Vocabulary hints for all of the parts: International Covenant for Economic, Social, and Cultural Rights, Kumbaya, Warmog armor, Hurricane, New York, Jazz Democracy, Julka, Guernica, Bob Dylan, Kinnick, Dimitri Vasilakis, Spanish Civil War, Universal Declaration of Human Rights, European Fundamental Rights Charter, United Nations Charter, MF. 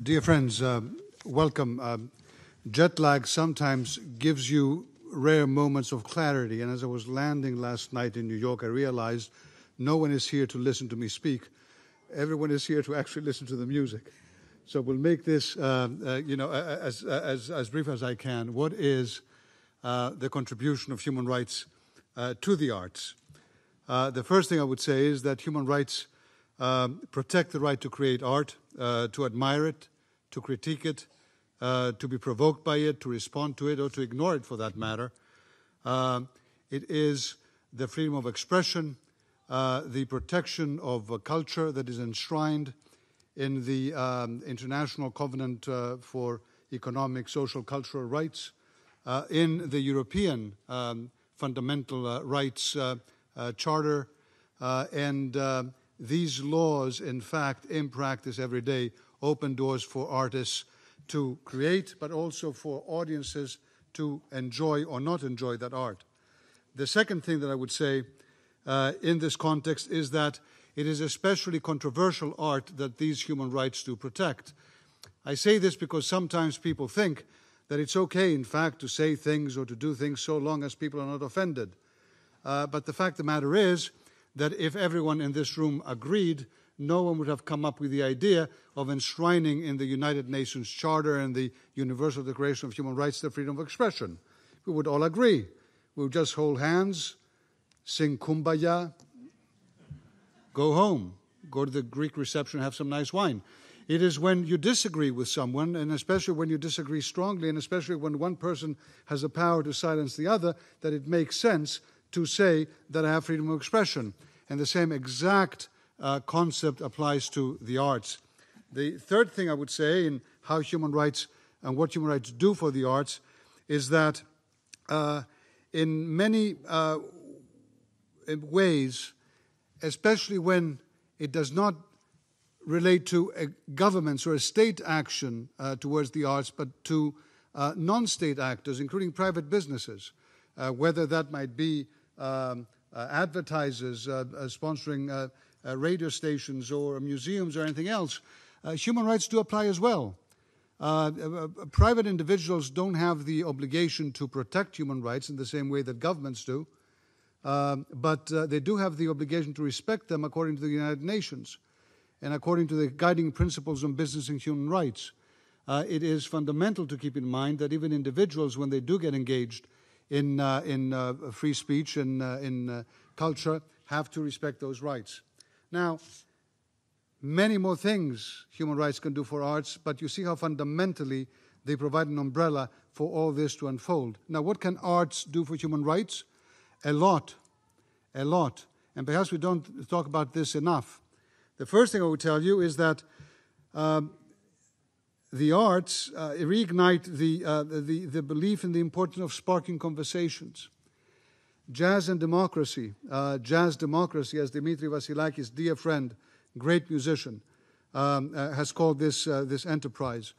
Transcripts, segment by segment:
Dear friends, welcome. Jet lag sometimes gives you rare moments of clarity, and as I was landing last night in New York, I realized no one is here to listen to me speak. Everyone is here to actually listen to the music. So we'll make this, as brief as I can. What is the contribution of human rights to the arts? The first thing I would say is that human rights protect the right to create art, to admire it, to critique it, to be provoked by it, to respond to it, or to ignore it for that matter. It is the freedom of expression, the protection of a culture that is enshrined in the International Covenant for Economic, Social, and Cultural Rights, in the European Fundamental Rights Charter, and these laws, in fact, in practice every day, open doors for artists to create, but also for audiences to enjoy or not enjoy that art. The second thing that I would say in this context is that it is especially controversial art that these human rights do protect. I say this because sometimes people think that it's okay, in fact, to say things or to do things so long as people are not offended. But the fact of the matter is that if everyone in this room agreed, no one would have come up with the idea of enshrining in the United Nations Charter and the Universal Declaration of Human Rights the freedom of expression. We would all agree. We would just hold hands, sing Kumbaya, go home, go to the Greek reception, have some nice wine. It is when you disagree with someone, and especially when you disagree strongly, and especially when one person has the power to silence the other, that it makes sense to say that I have freedom of expression. And the same exact concept applies to the arts. The third thing I would say in how human rights and what human rights do for the arts is that in many ways, especially when it does not relate to governments or a state action towards the arts, but to non-state actors, including private businesses, whether that might be advertisers sponsoring radio stations or museums or anything else, human rights do apply as well. Private individuals don't have the obligation to protect human rights in the same way that governments do, but they do have the obligation to respect them according to the United Nations and according to the guiding principles on business and human rights. It is fundamental to keep in mind that even individuals, when they do get engaged in free speech and in culture, have to respect those rights. Now, many more things human rights can do for arts, but you see how fundamentally they provide an umbrella for all this to unfold. Now, what can arts do for human rights? A lot, a lot. And perhaps we don't talk about this enough. The first thing I would tell you is that the arts reignite the belief in the importance of sparking conversations. Jazz and Democracy, Jazz Democracy, as Dimitri Vasilakis, dear friend, great musician, has called this enterprise.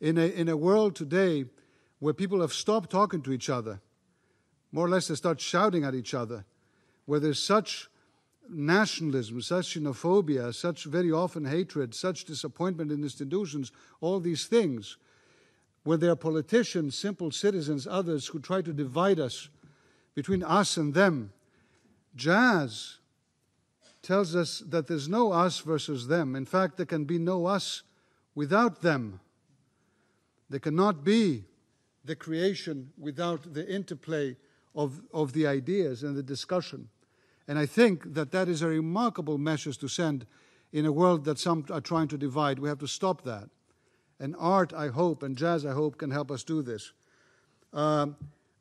In a world today where people have stopped talking to each other, more or less they start shouting at each other, where there's such nationalism, such xenophobia, such very often hatred, such disappointment in institutions, all these things, where there are politicians, simple citizens, others who try to divide us between us and them. Jazz tells us that there's no us versus them. In fact, there can be no us without them. There cannot be the creation without the interplay of the ideas and the discussion. And I think that that is a remarkable message to send in a world that some are trying to divide. We have to stop that. And art, I hope, and jazz, I hope, can help us do this.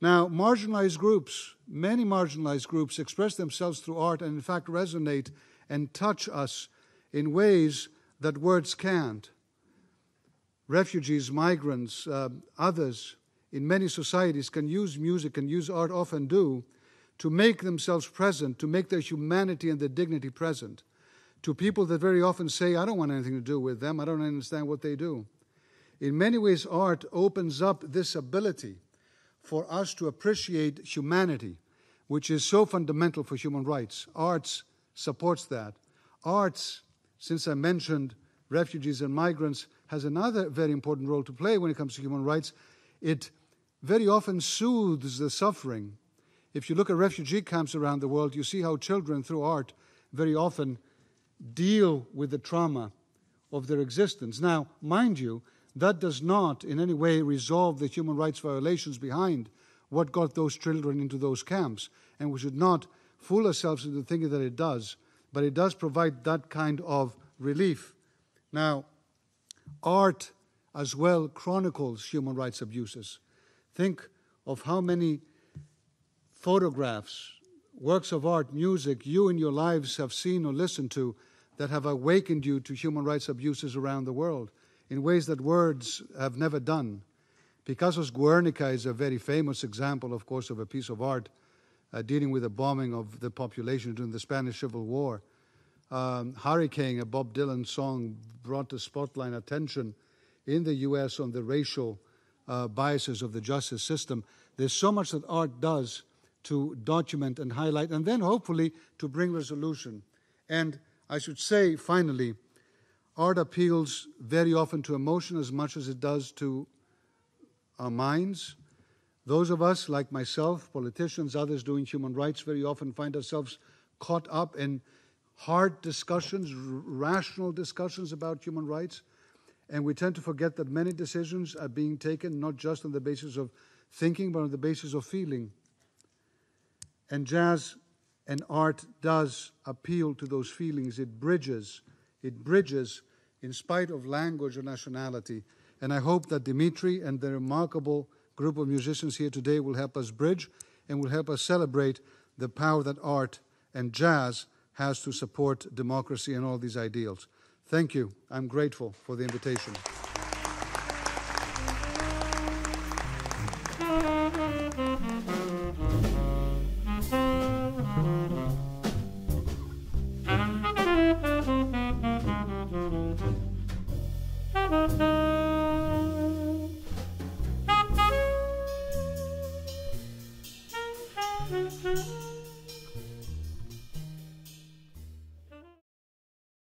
Now, marginalized groups, many marginalized groups, express themselves through art and, in fact, resonate and touch us in ways that words can't. Refugees, migrants, others in many societies can use music, can use art, often do, to make themselves present, to make their humanity and their dignity present, to people that very often say, I don't want anything to do with them, I don't understand what they do. In many ways, art opens up this ability for us to appreciate humanity, which is so fundamental for human rights. Arts supports that. Arts, since I mentioned refugees and migrants has another very important role to play when it comes to human rights. It very often soothes the suffering. If you look at refugee camps around the world, you see how children, through art, very often deal with the trauma of their existence. Now, mind you, that does not in any way resolve the human rights violations behind what got those children into those camps. And we should not fool ourselves into thinking that it does, but it does provide that kind of relief. Now, art as well chronicles human rights abuses. Think of how many photographs, works of art, music you in your lives have seen or listened to that have awakened you to human rights abuses around the world in ways that words have never done. Picasso's Guernica is a very famous example, of course, of a piece of art dealing with the bombing of the population during the Spanish Civil War. Hurricane, a Bob Dylan song, brought to spotlight attention in the U.S. on the racial biases of the justice system. There's so much that art does to document and highlight, and then hopefully to bring resolution. And I should say, finally, art appeals very often to emotion as much as it does to our minds. Those of us, like myself, politicians, others doing human rights, very often find ourselves caught up in hard discussions, rational discussions about human rights, and we tend to forget that many decisions are being taken not just on the basis of thinking, but on the basis of feeling. And jazz and art does appeal to those feelings. It bridges in spite of language or nationality. And I hope that Dimitri and the remarkable group of musicians here today will help us bridge and will help us celebrate the power that art and jazz has to support democracy and all these ideals. Thank you. I'm grateful for the invitation.